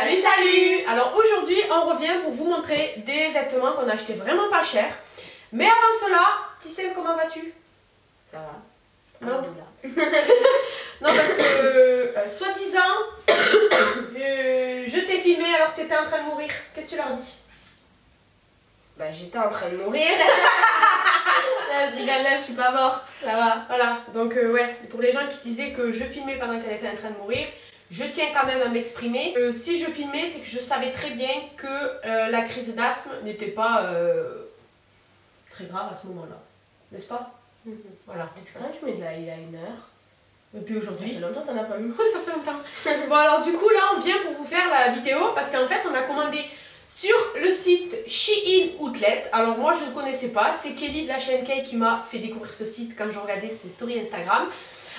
Salut, salut! Alors aujourd'hui, on revient pour vous montrer des vêtements qu'on a achetés vraiment pas cher. Mais avant cela, Thyssène, comment vas-tu? Ça va. Non, non parce que, soi-disant, je t'ai filmé alors que t'étais en train de mourir. Qu'est-ce que tu leur dis? Bah j'étais en train de mourir. Là, je rigole, là je suis pas mort. Ça va. Voilà, donc ouais, pour les gens qui disaient que je filmais pendant qu'elle était en train de mourir, je tiens quand même à m'exprimer. Si je filmais, c'est que je savais très bien que la crise d'asthme n'était pas très grave à ce moment-là. N'est-ce pas? Voilà. Quand tu mets de l'eyeliner. Et puis aujourd'hui... Ça fait longtemps, t'en as pas mis. Oui, ça fait longtemps. Bon alors du coup, là on vient pour vous faire la vidéo parce qu'en fait on a commandé sur le site Shein Outlet. Alors moi je ne connaissais pas, c'est Kelly de la chaîne Kay qui m'a fait découvrir ce site quand je regardais ses stories Instagram.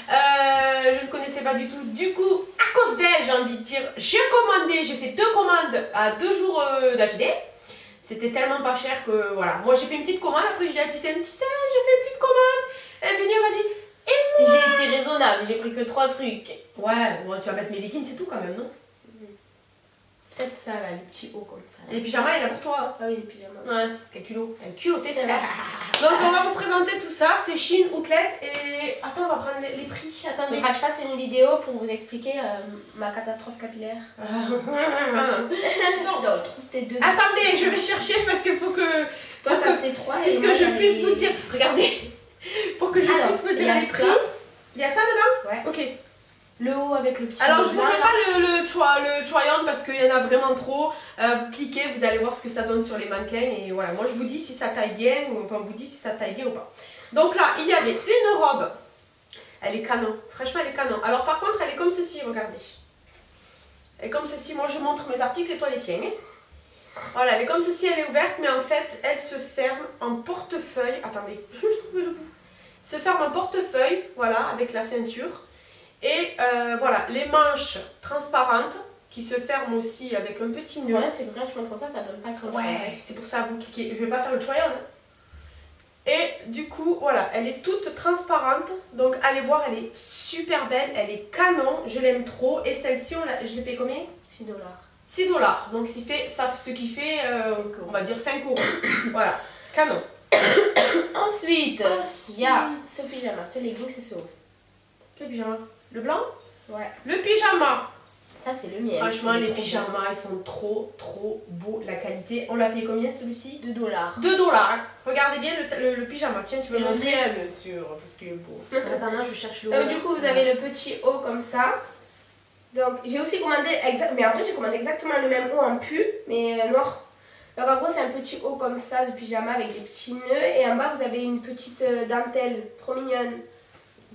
Je ne connaissais pas du tout, du coup à cause d'elle j'ai envie de dire, j'ai commandé, j'ai fait 2 commandes à 2 jours d'affilée. C'était tellement pas cher que voilà, moi j'ai fait une petite commande, après j'ai dit à Thyssène, j'ai fait une petite commande. Elle est venue, elle m'a dit, et moi j'ai été raisonnable, j'ai pris que 3 trucs. Ouais, bon, tu vas mettre mes leggings, c'est tout quand même, non? Peut-être ça là, les petits hauts comme ça. Les pyjamas, il a pour toi. Ah oui, les pyjamas. Ouais, quel culot. Quel culotté, c'est là. Donc on va vous présenter tout ça, c'est Shein Outlet et... Attends, on va prendre les prix, attendez. Il faudra que je fasse une vidéo pour vous expliquer ma catastrophe capillaire. Non, non, trouve tes 2. Attendez, je vais chercher parce qu'il faut que... Toi t'as ces 3 et moi je puisse vous dire... Regardez. Pour que je puisse vous dire les prix. Il y a ça dedans? Ouais. Ok. Le haut avec le petit... Alors je ne vous ferai pas le try-on parce qu'il y en a vraiment trop. Vous cliquez, vous allez voir ce que ça donne sur les mannequins. Et voilà, moi je vous dis si ça taille bien, ou enfin, vous dit si ça taille bien ou pas. Donc là, il y avait une robe. Elle est canon, franchement elle est canon. Alors par contre, elle est comme ceci, regardez. Elle est comme ceci, moi je montre mes articles et toi les tiens. Voilà, elle est comme ceci, elle est ouverte, mais en fait, elle se ferme en portefeuille. Attendez, je vais trouver le bout. Se ferme en portefeuille, voilà, avec la ceinture. Et voilà, les manches transparentes qui se ferment aussi avec un petit nœud. Le problème, c'est que quand tu montes comme ça, ça donne pas grand chose. Ouais, c'est pour ça vous cliquez. Je vais pas faire le try-on. Et du coup, voilà, elle est toute transparente. Donc allez voir, elle est super belle. Elle est canon, je l'aime trop. Et celle-ci, je l'ai payé combien? 6 $. 6 $. Donc ce qui fait, on va dire 5 €. Voilà, canon. Ensuite, il y a ce pyjama. Ce Lego, c'est ce haut. Quel pyjama? Le blanc? Ouais. Le pyjama. Ça, c'est le mien. Franchement, les pyjamas, ils sont trop, trop beaux. La qualité. On l'a payé combien celui-ci? 2 $. 2 $. Regardez bien le pyjama. Tiens, tu veux le montrer? Bien sûr, parce qu'il est beau. Attends, non, je cherche le haut. Donc, du coup, vous avez le petit haut comme ça. Donc, j'ai aussi commandé. Mais après, j'ai commandé exactement le même haut en pull, mais noir. Donc, en gros, c'est un petit haut comme ça de pyjama avec des petits nœuds. Et en bas, vous avez une petite dentelle. Trop mignonne.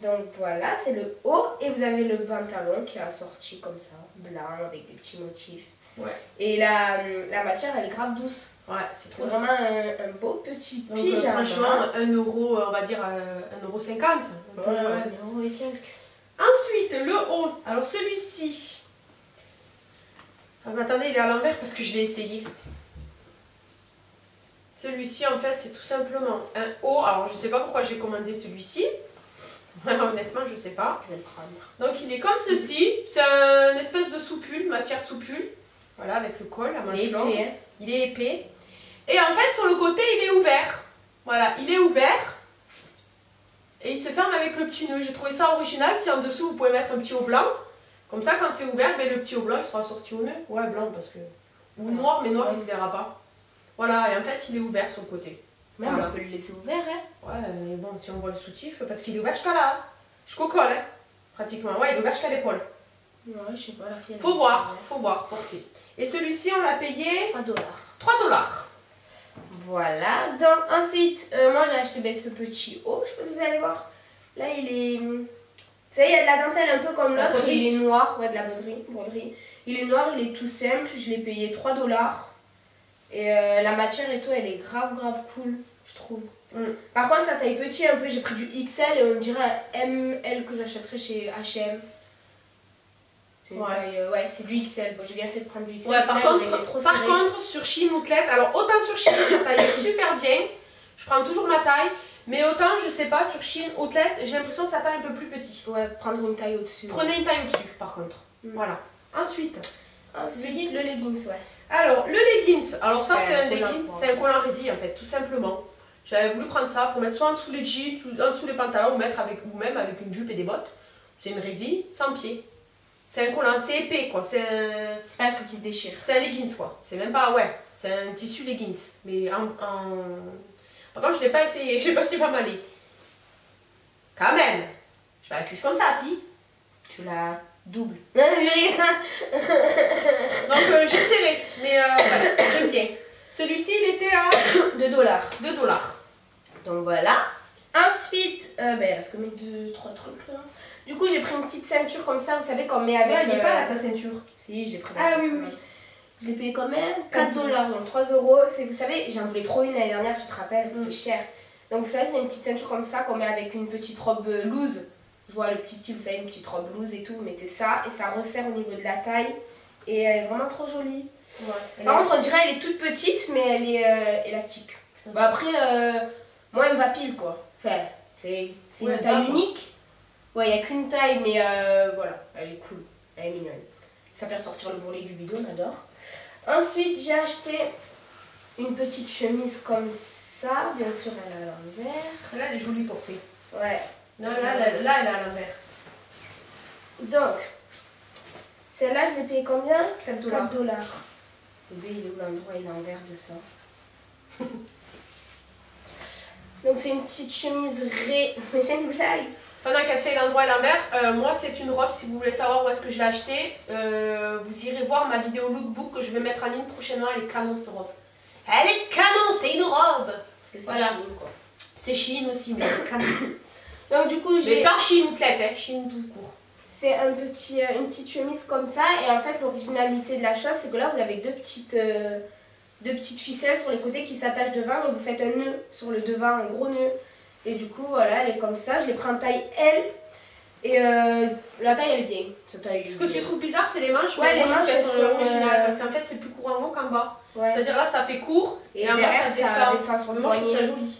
Donc voilà, c'est le haut et vous avez le pantalon qui est assorti comme ça, blanc avec des petits motifs. Ouais. Et la matière, elle est grave douce. Ouais, c'est vraiment un beau petit pyjama. Donc, franchement, 1 €, on va dire 1,50 €. Ouais, 1 € et quelques. Ensuite, le haut. Alors celui-ci. Ah, mais attendez, il est à l'envers parce que je l'ai essayé. Celui-ci, en fait, c'est tout simplement un haut. Alors je sais pas pourquoi j'ai commandé celui-ci. Honnêtement, je sais pas. Je vais le prendre. Donc, il est comme ceci. C'est une espèce de soupule, matière soupule. Voilà, avec le col, la manche longue. Il est épais. Et en fait, sur le côté, il est ouvert. Voilà, il est ouvert. Et il se ferme avec le petit nœud. J'ai trouvé ça original. Si en dessous, vous pouvez mettre un petit haut blanc. Comme ça, quand c'est ouvert, ben, le petit haut blanc, il sera sorti au nœud. Ouais, blanc, parce que... Ou noir, mais noir, il se verra pas. Voilà, et en fait, il est ouvert sur le côté. Même voilà. On peut le laisser ouvert, hein. Ouais, mais bon, si on voit le soutif, parce qu'il est ouvert jusqu'à là. Jusqu'au col, hein. Pratiquement. Ouais, il est ouvert jusqu'à l'épaule. Ouais, je sais pas, la fille. Faut voir, faut voir, porter. Et celui-ci, on l'a payé. 3 $. 3 $. Voilà. Donc, ensuite, moi j'ai acheté ce petit haut. Je sais pas si vous allez voir. Là, il est. Vous savez, il y a de la dentelle un peu comme l'autre. Il est noir, ouais, de la broderie. Il est noir, il est tout simple. Je l'ai payé 3 $. Et la matière et tout, elle est grave cool, je trouve. Par contre, ça taille petit un peu, j'ai pris du XL et on dirait un ML que j'achèterais chez HM. Ouais, c'est du XL, bon, j'ai bien fait de prendre du XL. Ouais, par contre, sur Shein Outlet, alors autant sur Shein, ça taille super bien, je prends toujours ma taille. Mais autant, je sais pas, sur Shein Outlet, j'ai l'impression que ça taille un peu plus petit. Ouais, prendre une taille au-dessus. Prenez une taille au-dessus, par contre. Voilà. Ensuite... Ensuite, le leggings, ouais. Alors, le leggings, alors ça c'est un leggings, c'est un collant ready en fait, tout simplement. J'avais voulu prendre ça pour mettre soit en dessous les jeans, en dessous les pantalons, ou mettre avec vous-même avec une jupe et des bottes. C'est une résille sans pied. C'est un collant, c'est épais quoi, c'est un... C'est pas un truc qui se déchire. C'est un leggings quoi, c'est même pas, ouais, c'est un tissu leggings. Mais en... Attends, je l'ai pas essayé, je sais pas si va m'aller. Quand même, je vais la cuisse comme ça, si. Tu la doubles. Non, j'ai rien. Donc j'ai serré, mais ouais, j'aime bien. Celui-ci, il était à 2$. Donc voilà. Ensuite, il reste combien, 2-3 trucs là. Du coup, j'ai pris une petite ceinture comme ça, vous savez qu'on met avec. Ouais, elle n'est pas là ta ceinture. Si, je l'ai pris. Ah oui, oui. Je l'ai payé quand même 4$, donc 3€. Vous savez, j'en voulais trop une l'année dernière, tu te rappelles, c'était cher. Donc vous savez, c'est une petite ceinture comme ça qu'on met avec une petite robe loose. Je vois le petit style, vous savez, une petite robe blouse et tout. Vous mettez ça et ça resserre au niveau de la taille. Et elle est vraiment trop jolie. Ouais, par contre, on dirait qu'elle est toute petite, mais elle est élastique. Bah, après, moi, elle me va pile quoi. Enfin, c'est une taille unique. Ouais, il n'y a qu'une taille, mais voilà, elle est cool. Elle est mignonne. Ça fait ressortir le bourrelet du bidon, on adore. Ensuite, j'ai acheté une petite chemise comme ça. Bien sûr, elle est à l'envers. Là, elle est jolie portée. Ouais. Non, là, elle est à l'envers. Donc, celle-là, je l'ai payée combien? 4$. 4$. Bébé, il est où l'endroit? Il est en vert de ça. Donc, c'est une petite chemise ré... Mais c'est une blague. Pendant qu'elle fait l'endroit et l'envers, moi, c'est une robe. Si vous voulez savoir où est-ce que je l'ai achetée, vous irez voir ma vidéo lookbook que je vais mettre en ligne prochainement. Elle est canon, cette robe. Elle est canon, c'est une robe. C'est voilà. Shein, quoi. C'est Shein aussi, mais elle est canon. Donc du coup j'ai pas Shein Outlet, hein, Shein tout court. C'est un petit, une petite chemise comme ça et en fait l'originalité de la chose c'est que là vous avez deux petites ficelles sur les côtés qui s'attachent devant et vous faites un nœud sur le devant, un gros nœud. Et du coup voilà, elle est comme ça, je les prends en taille L et la taille elle est bien. Ce que tu trouves bizarre c'est les manches, ouais, les manches elles sont originales parce qu'en fait c'est plus court en haut qu'en bas. Ouais. C'est-à-dire là ça fait court et en bas ça descend sur le manche, je trouve ça joli.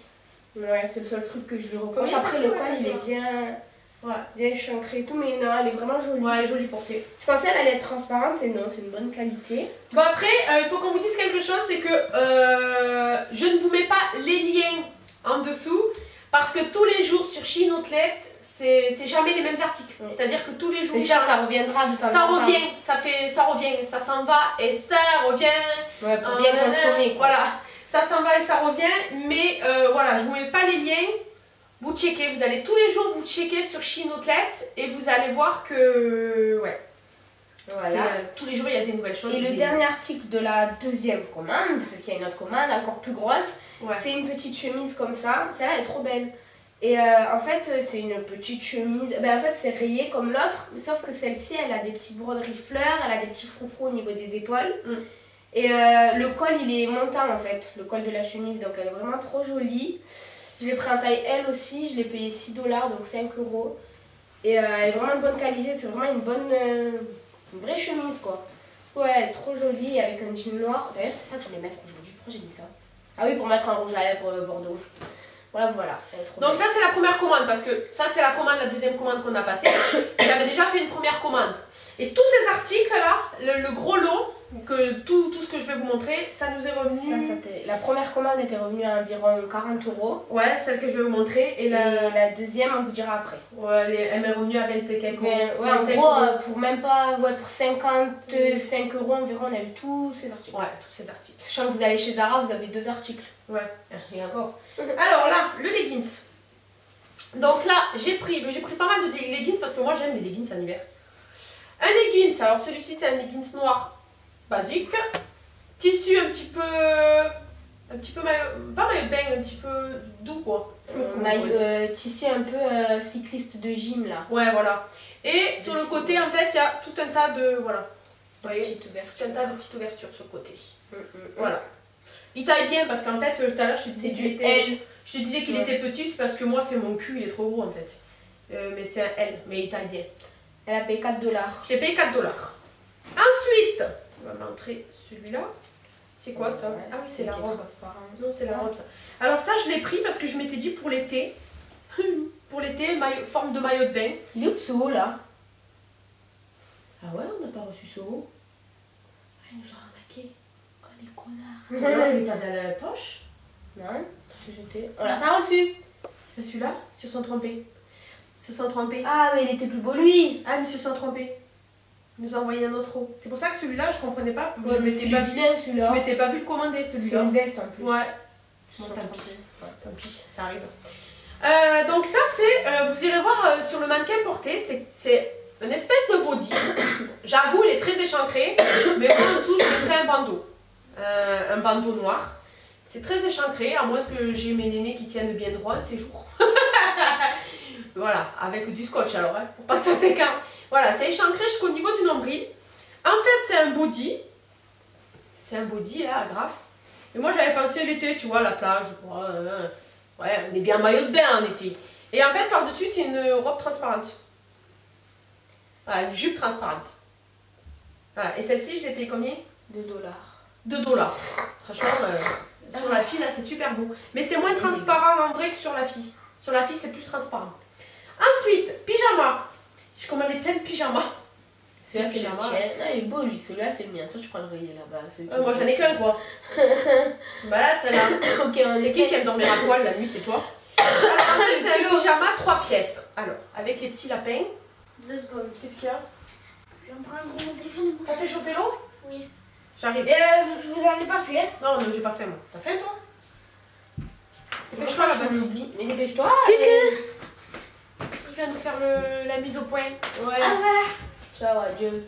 Ouais, c'est le seul truc que je lui recommande. Après, le col, il est bien, ouais, bien chancré et tout, mais non, elle est vraiment jolie. Ouais, jolie portée. Je pensais qu'elle allait être transparente, et non, c'est une bonne qualité. Bon, après, il faut qu'on vous dise quelque chose, c'est que je ne vous mets pas les liens en dessous, parce que tous les jours sur Shein Outlet, c'est jamais les mêmes articles. Ouais. C'est-à-dire que tous les jours... Et ça reviendra du temps. Ça revient, ça revient, ça s'en va, et ça revient... Ouais, pour bien consommer, quoi. Voilà. Ça s'en va et ça revient, mais voilà, je ne vous mets pas les liens, vous checkez, vous allez tous les jours vous checker sur Shein Outlet et vous allez voir que, ouais, voilà, tous les jours il y a des nouvelles choses. Et le dernier article de la deuxième commande, parce qu'il y a une autre commande encore plus grosse, ouais, c'est une petite chemise comme ça, celle-là elle est trop belle. Et en fait c'est une petite chemise, ben, en fait c'est rayé comme l'autre, sauf que celle-ci elle a des petites broderies fleurs, elle a des petits froufrous au niveau des épaules. Mm. Et le col il est montant en fait, le col de la chemise, donc elle est vraiment trop jolie. Je l'ai pris en taille L aussi, je l'ai payé 6$, donc 5€. Et elle est vraiment de bonne qualité, c'est vraiment une bonne, une vraie chemise quoi. Ouais, elle est trop jolie avec un jean noir. D'ailleurs c'est ça que je vais mettre aujourd'hui, pourquoi j'ai mis ça? Ah oui, pour mettre un rouge à lèvres bordeaux. Voilà, voilà. Donc ça c'est la première commande, parce que ça c'est la commande, la deuxième commande qu'on a passée. J'avais déjà fait une première commande. Et tous ces articles là, le gros lot, que tout ce que je vais vous montrer, ça nous est revenu. La première commande était revenue à environ 40€. Ouais, celle que je vais vous montrer. Et la deuxième, on vous dira après. Ouais, elle m'est revenue à 20 quelques euros. Ouais, en gros, pour même pas, ouais, pour 55€ environ, on a eu tous ces articles. Ouais, tous ces articles. Sachant que vous allez chez Zara, vous avez 2 articles. Ouais, et encore. Alors là, le leggings. Donc là, j'ai pris pas mal de leggings parce que moi j'aime les leggings en hiver. Un leggings, alors celui-ci c'est un leggings noir basique, tissu un petit peu maillot, pas maillot de bain, un petit peu doux quoi. Tissu un peu cycliste de gym là. Ouais voilà. Et sur le côté en fait il y a tout un tas de, voilà, tout un tas de petites ouvertures sur le côté. Voilà. Il taille bien parce qu'en fait tout à l'heure je te disais du L. Je te disais qu'il était petit, c'est parce que moi c'est mon cul, il est trop gros en fait. Mais c'est un L, mais il taille bien. Elle a payé 4$. Je l'ai payé 4$. Ensuite, on va montrer celui-là. C'est quoi ça? Ouais, ah oui, c'est la robe. Non, c'est la robe ça. Alors ça, je l'ai pris parce que je m'étais dit pour l'été. Pour l'été, forme de maillot de bain. Il est où ce haut là? Ah ouais, on n'a pas reçu ce haut. Ils nous ont attaqué. Oh les connards. Là, il est pas dans la poche. Non, tu jeté. On l'a pas reçu. C'est pas celui-là. Ils se sont trompés. Ils se sont trompés. Ah, mais il était plus beau lui. Ah, mais ils se sont trompés. Ils nous ont envoyé un autre haut. C'est pour ça que celui-là, je comprenais pas. Ouais, je m'étais pas vu celui-là. Je m'étais pas vu le commander celui-là. C'est une veste en plus. Ouais. Bon, tant pis, ça arrive. Donc ça c'est, vous irez voir sur le mannequin porté, c'est une espèce de body. J'avoue, il est très échancré, mais moi en dessous je mettrais un bandeau. Un bandeau noir. C'est très échancré, à moins que j'ai mes nénés qui tiennent bien droit de ces jours. Voilà, avec du scotch alors, hein, pour pas que ça s'écarte. Voilà, c'est échancré jusqu'au niveau du nombril. En fait c'est un body. C'est un body là, grave. Et moi j'avais pensé l'été, tu vois, la plage, ouais, on est bien maillot de bain en été. Et en fait par-dessus c'est une robe transparente. Voilà, une jupe transparente. Voilà, et celle-ci je l'ai payée combien? 2 $. 2 $. Franchement, sur la fille là c'est super beau. Mais c'est moins transparent en vrai que sur la fille. Sur la fille c'est plus transparent. Ensuite, pyjama. J'ai commandé plein de pyjamas. Celui-là c'est le tien. Ah, il est beau lui, celui-là c'est le mien. Toi tu prends le rayé là-bas. Moi j'en ai qu'un quoi. Bah là celle-là. Okay, c'est qui aime dormir à poil la nuit? C'est toi. Alors en fait c'est un pyjama 3 pièces. Alors avec les petits lapins. 2 secondes. Qu'est-ce qu'il y a? Je vais me prendre mon téléphone. T'as fait chauffer l'eau? Oui. J'arrive. Je vous en ai pas fait. Non, non j'ai pas fait moi. T'as fait toi? Dépêche-toi là-bas. Mais dépêche-toi. Il vient nous faire la mise au point. Ouais. Ciao, adieu.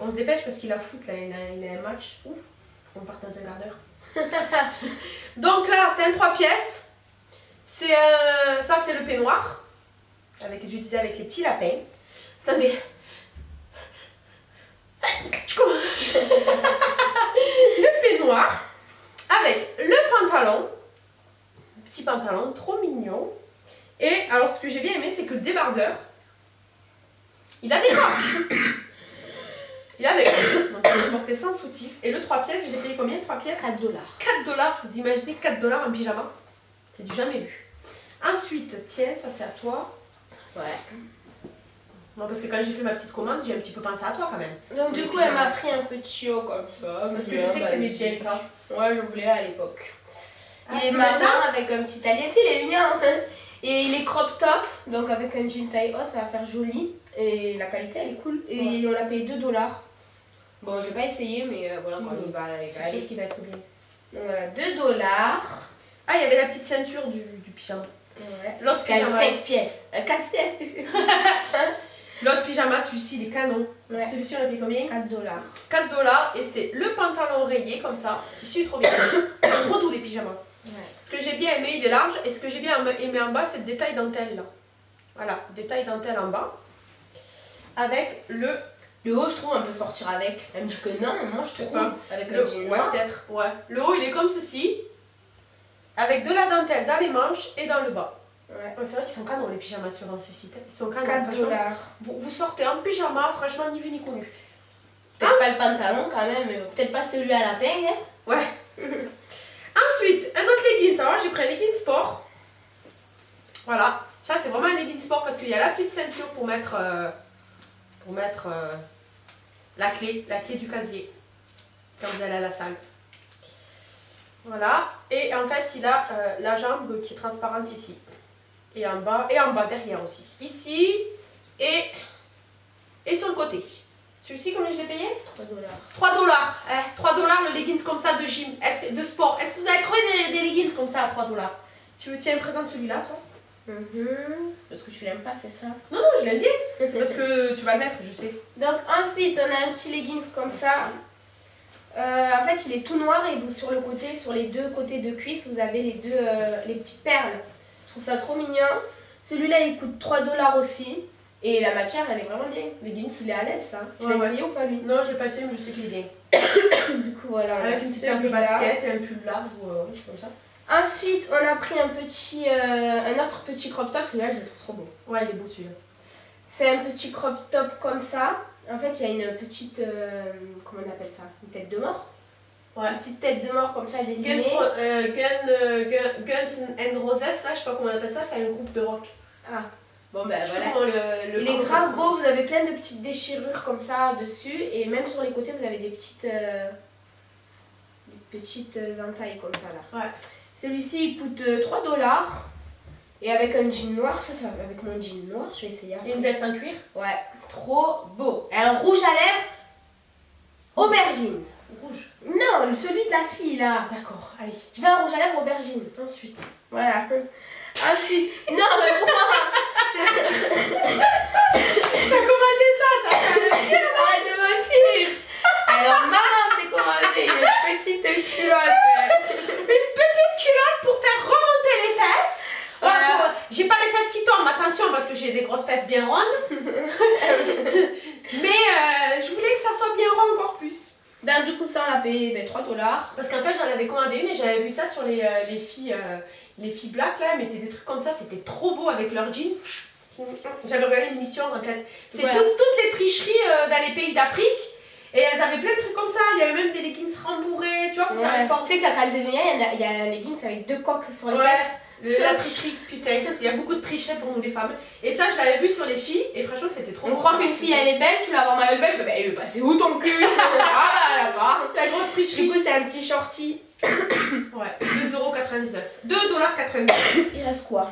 On se dépêche parce qu'il a foot là, il a un match. Ouf, on part dans un quart d'heure. Donc là, c'est un 3 pièces. Ça, c'est le peignoir. Je disais avec les petits lapins. Attendez. Le peignoir. Avec le pantalon. Le petit pantalon, trop mignon. Et alors, ce que j'ai bien aimé, c'est que le débardeur. Il a des coques. Il a des coques. Donc il est porté sans soutif. Et le 3 pièces, je l'ai payé combien? 3 pièces 4 $. 4 $. Vous imaginez 4 $ en pyjama? C'est du jamais vu. Ensuite, tiens, ça c'est à toi. Ouais. Non, parce que quand j'ai fait ma petite commande, j'ai un petit peu pensé à toi quand même. Donc du coup, elle m'a pris un peu de chiot comme ça. Parce que je sais que t'aimais bien ça. Ouais, je voulais à l'époque. Et maintenant, avec un petit tailleur, il est mignon. Et il est crop top, donc avec un jean taille haute, ça va faire joli. Et la qualité elle est cool. Et ouais. On l'a payé 2 $. Bon, j'ai pas essayé, mais voilà, quand on y va, là, les gars. Je sais qu'il va être bien. Donc voilà, 2 $. Ah, il y avait la petite ceinture du pyjama. Ouais. L'autre pyjama. 5 pièces. 4 pièces. L'autre pyjama, celui-ci, il est canon. Ouais. Celui-ci, on l'a payé combien? 4 $. 4 $. Et c'est le pantalon rayé, comme ça. Celui-ci est trop bien. C'est trop doux, les pyjamas. Ouais. Ce que j'ai bien aimé, il est large. Et ce que j'ai bien aimé en bas, c'est le détail dentelle, là. Voilà, détail dentelle en bas. Avec le haut, je trouve, on peut sortir avec. Elle me dit que non, moi je trouve. Pas. Avec le haut, ouais, peut-être. Ouais. Le haut, il est comme ceci. Avec de la dentelle dans les manches et dans le bas. Ouais. Ouais, c'est vrai qu'ils sont canons, les pyjamas sur un site. Ils sont canons. 4 $. Vous sortez en pyjama, franchement, ni vu ni connu. Peut-être pas le pantalon quand même, mais peut-être pas celui à la peigne. Hein. Ouais. Ensuite, un autre leggings. Alors j'ai pris un leggings sport. Voilà. Ça, c'est vraiment un leggings sport parce qu'il y a la petite ceinture pour mettre. La clé du casier quand vous allez à la salle. Voilà, et en fait il a la jambe qui est transparente ici et en bas derrière aussi, ici et sur le côté. Celui-ci, combien je l'ai payé? 3 $. 3 $, hein, 3 $ le leggings comme ça de gym, de sport. Est-ce que vous avez trouvé des leggings comme ça à 3 $? Tu me tiens présent celui-là, toi? Parce que tu l'aimes pas, c'est ça? Non, non, je l'aime bien. C'est parce que tu vas le mettre, je sais. Donc ensuite, on a un petit leggings comme ça. En fait, il est tout noir et vous sur le côté, sur les deux côtés de cuisse, vous avez les petites perles. Je trouve ça trop mignon. Celui-là, il coûte 3 $ aussi. Et la matière, elle est vraiment bien. Le leggings, il est à l'aise, ça. Tu l'as essayé ou pas, lui? Non, je l'ai pas essayé, mais je sais qu'il est bien. Du coup, voilà. Avec une super basket et un pull large ou comme ça. Ensuite, on a pris un autre petit crop top. Celui-là, je le trouve trop beau. Ouais, il est beau celui-là. C'est un petit crop top comme ça. En fait, il y a une petite... comment on appelle ça? Une tête de mort? Ouais. Une petite tête de mort comme ça, dessinée. Guns and Roses, là, je sais pas comment on appelle ça. C'est un groupe de rock. Ah. Bon ben voilà, il est grave beau, vous avez plein de petites déchirures comme ça dessus et même sur les côtés vous avez des petites entailles comme ça là. Ouais. Celui-ci il coûte 3 $. Et avec un jean noir, ça va avec mon jean noir, je vais essayer après. Une veste en cuir. Ouais, trop beau. Et un rouge à lèvres, aubergine. Rouge. Non, celui de la fille là. D'accord, allez. Je veux un rouge à lèvres aubergine. Ensuite. Voilà. Ensuite. Non mais pourquoi t'as commandé ça, ça fait un cuir. Arrête de mentir. Alors maman s'est commandé une petite culotte. Une petite culotte pour faire remonter les fesses. Voilà. J'ai pas les fesses qui tombent, attention parce que j'ai des grosses fesses bien rondes. Mais je voulais que ça soit bien rond encore plus. Donc du coup ça on l'a payé ben, 3 $. Parce qu'en fait j'en avais commandé une et j'avais vu ça sur les filles black là, elles mettaient des trucs comme ça, c'était trop beau avec leur jean. J'avais regardé une émission en fait. C'est voilà. toutes les tricheries dans les pays d'Afrique. Et elles avaient plein de trucs comme ça, il y avait même des leggings rembourrés, tu vois, pour faire les formes. Tu sais qu'à Calzedonia, il y a un leggings avec 2 coques sur les fesses. La tricherie, putain, il y a beaucoup de tricheries pour nous les femmes. Et ça, je l'avais vu sur les filles, et franchement, c'était trop beau. On croit qu'une fille, elle est belle, tu la vois mal elle est belle, je fais, bah, elle est passée où ton cul? Ah, là-bas, la grosse tricherie. Du coup, c'est un petit shorty. Ouais, 2,99 €. 2,99 $. Il reste quoi?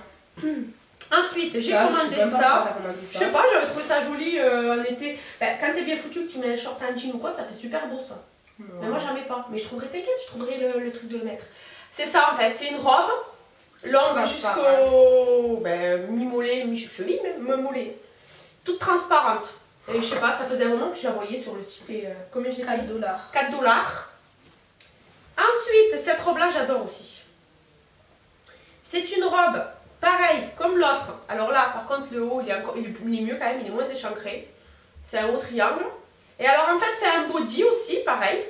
Ensuite, j'ai commandé ça. Je sais pas, j'avais trouvé ça joli en été. Ben, quand t'es bien foutu, que tu mets un short en jean ou quoi, ça fait super beau ça. Ouais. Mais moi, j'en mets pas. Mais je trouverais, t'inquiète, je trouverais le truc de le mettre. C'est ça en fait, c'est une robe longue jusqu'au mi-mollet, mi-cheville, même mollet. Toute transparente. Et je sais pas, ça faisait un moment que je la voyais sur le site. Et, combien j'ai payé? 4 $. 4 $. Ensuite, cette robe-là, j'adore aussi. C'est une robe. Pareil, comme l'autre. Alors là, par contre, le haut, il est mieux quand même, il est moins échancré. C'est un haut triangle. Et alors, en fait, c'est un body aussi, pareil.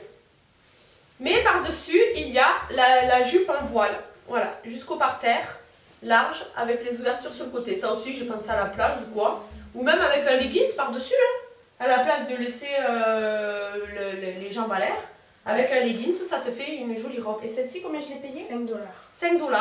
Mais par-dessus, il y a la jupe en voile. Voilà, jusqu'au parterre, large, avec les ouvertures sur le côté. Ça aussi, je pense à la plage ou quoi. Ou même avec un leggings par-dessus, hein, à la place de laisser les jambes à l'air. Avec un leggings, ça te fait une jolie robe. Et celle-ci, combien je l'ai payée? 5 $. 5 $.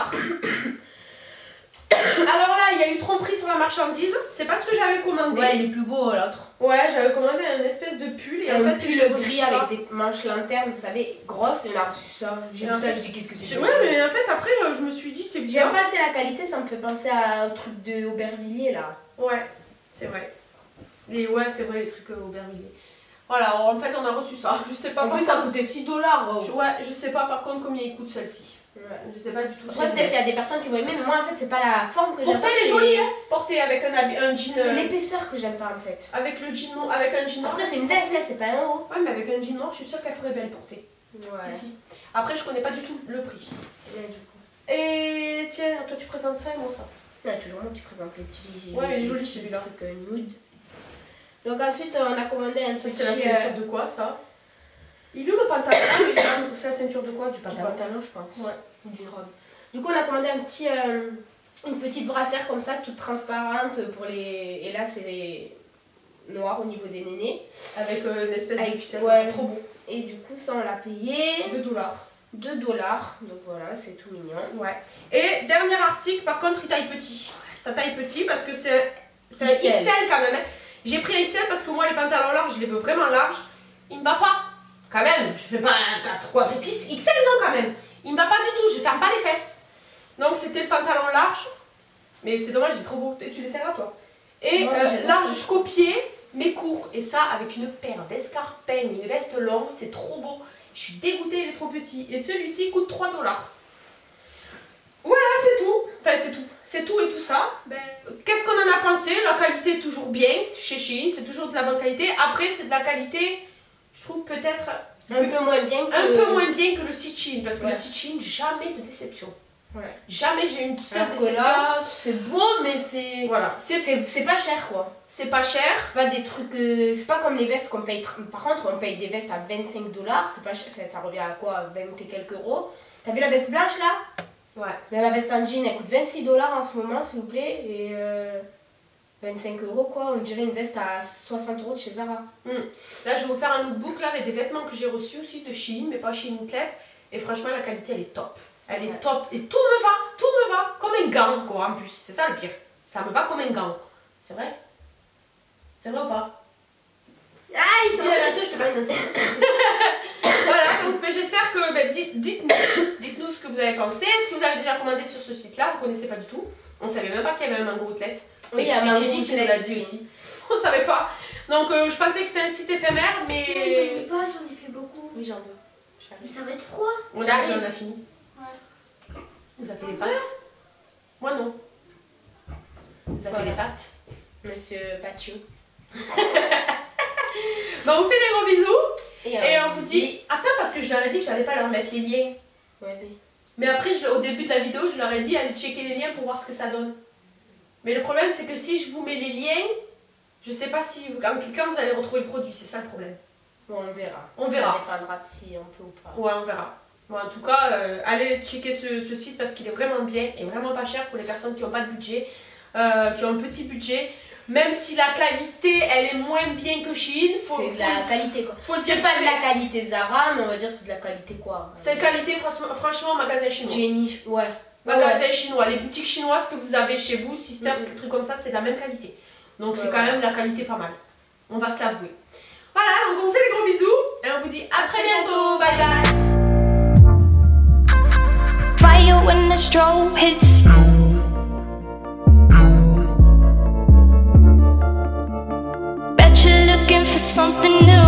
Alors là, il y a eu tromperie sur la marchandise. C'est pas ce que j'avais commandé. Ouais, il est plus beau l'autre. Ouais, j'avais commandé une espèce de pull. Et en fait, le gris avec des manches lanternes, vous savez, grosses. Et on a reçu ça. J'ai vu ça, je dis qu'est-ce que c'est. Ouais, mais en fait, après, je me suis dit, c'est bien. J'aime pas assez la qualité, ça me fait penser à un truc de Aubervilliers là. Ouais, c'est vrai. Ouais, c'est vrai, les trucs Aubervilliers. Voilà, en fait, on a reçu ça. Je sais pas. En plus, ça coûtait 6 $. Ouais, je sais pas par contre combien il coûte celle-ci. Ouais, je sais pas du tout. Soit peut-être qu'il y a des personnes qui vont aimer, mais moi en fait c'est pas la forme que j'aime. Portée elle est jolie, hein. Portée avec un jean. C'est l'épaisseur que j'aime pas en fait. Avec le jean noir, avec un jean noir. Après c'est une veste, c'est pas un haut. Ouais, mais avec un jean noir, je suis sûre qu'elle ferait belle portée. Ouais. Si, si. Après je connais pas du tout le prix. Ouais, du coup. Et tiens, toi tu présentes ça et moi ça. Il y a toujours moi qui présente les petits. Ouais, il est joli celui-là. Donc ensuite on a commandé un truc. C'est la ceinture de quoi ça? Il est où le pantalon? C'est la ceinture de quoi? Du pantalon. Du pantalon, je pense. Ouais. Ou d'une robe. Du coup, on a commandé une petite brassière comme ça, toute transparente pour les. Et là, c'est les noirs au niveau des nénés. Avec l'espèce de ficelle. Ouais, trop beau. Et du coup, ça, on l'a payé. 2 $. 2 $. Donc voilà, c'est tout mignon. Ouais. Et dernier article, par contre, il taille petit. Ça taille petit parce que c'est un XL quand même. J'ai pris un XL parce que moi, les pantalons larges, je les veux vraiment larges. Il me va pas. Quand même, je fais pas un 4 quadripices XL, non, quand même. Il me va pas du tout, je ferme pas les fesses. Donc c'était le pantalon large, mais c'est dommage, il est trop beau. Tu les serres à toi. Et moi, large jusqu'au pied, mais court. Et ça, avec une paire d'escarpins, une veste longue, c'est trop beau. Je suis dégoûtée, il est trop petit. Et celui-ci coûte 3 $. Voilà, c'est tout. Enfin, c'est tout. C'est tout et tout ça. Ben, qu'est-ce qu'on en a pensé? La qualité est toujours bien chez Shein, c'est toujours de la bonne qualité. Après, c'est de la qualité... Je trouve peut-être un peu moins bien que le site Shein, parce que le site Shein, jamais de déception. Ouais. Jamais j'ai une seule déception. C'est beau, mais c'est voilà. C'est pas cher quoi. C'est pas cher. C'est pas des trucs. C'est pas comme les vestes qu'on paye. Par contre, on paye des vestes à 25 $. C'est pas cher. Enfin, ça revient à quoi? 20 et quelques euros. T'as vu la veste blanche là? Ouais. Mais la veste en jean, elle coûte 26 $ en ce moment, s'il vous plaît. Et 25 € quoi, on dirait une veste à 60 € de chez Zara. Là je vais vous faire un lookbook là avec des vêtements que j'ai reçus aussi de Shein, mais pas Shein Outlet. Et franchement la qualité elle est top. Elle est top et tout me va comme un gant quoi en plus. C'est ça le pire. Ça me va comme un gant. C'est vrai? C'est vrai ou pas? Aïe! Il y a la deux, je te passe ça. Voilà, donc j'espère que... Bah, dites-nous ce que vous avez pensé. Est-ce que vous avez déjà commandé sur ce site-là? Vous ne connaissez pas du tout. On ne savait même pas qu'il y avait un gros outlet. Oui, il y avait un Jenny qui nous l'a dit aussi. On ne savait pas. Donc je pensais que c'était un site éphémère, mais... Je ne pas, j'en ai fait beaucoup. Oui, j'en veux. Mais ça va être froid. On arrive, on a fini. Ouais. Vous avez les pâtes? Moi non. Vous avez les pâtes? Monsieur Patio. Bon, on vous fait des gros bisous. Et on vous dit... Attends, parce que je leur ai dit que j'allais pas leur mettre les liens. Ouais, mais après, au début de la vidéo, je leur ai dit allez checker les liens pour voir ce que ça donne. Mais le problème, c'est que si je vous mets les liens, je sais pas si vous, en cliquant, vous allez retrouver le produit. C'est ça le problème. Bon, on verra. On verra. Ça dépendra de si on peut ou pas. Ouais, on verra. Bon, en tout cas, allez checker ce site parce qu'il est vraiment bien et vraiment pas cher pour les personnes qui n'ont pas de budget, qui ont un petit budget. Même si la qualité, elle est moins bien que Shein, c'est de la qualité quoi. Faut dire pas de la qualité Zara, mais on va dire c'est de la qualité quoi. C'est qualité franchement magasin chinois. Jenny, ouais. Magasin chinois, les boutiques chinoises que vous avez chez vous, Sisters, des trucs comme ça, c'est de la même qualité. Donc c'est quand même la qualité pas mal. On va se l'avouer. Voilà, donc on vous fait des gros bisous et on vous dit à très bientôt. Bye bye. Fire when the strobe hits. Something new.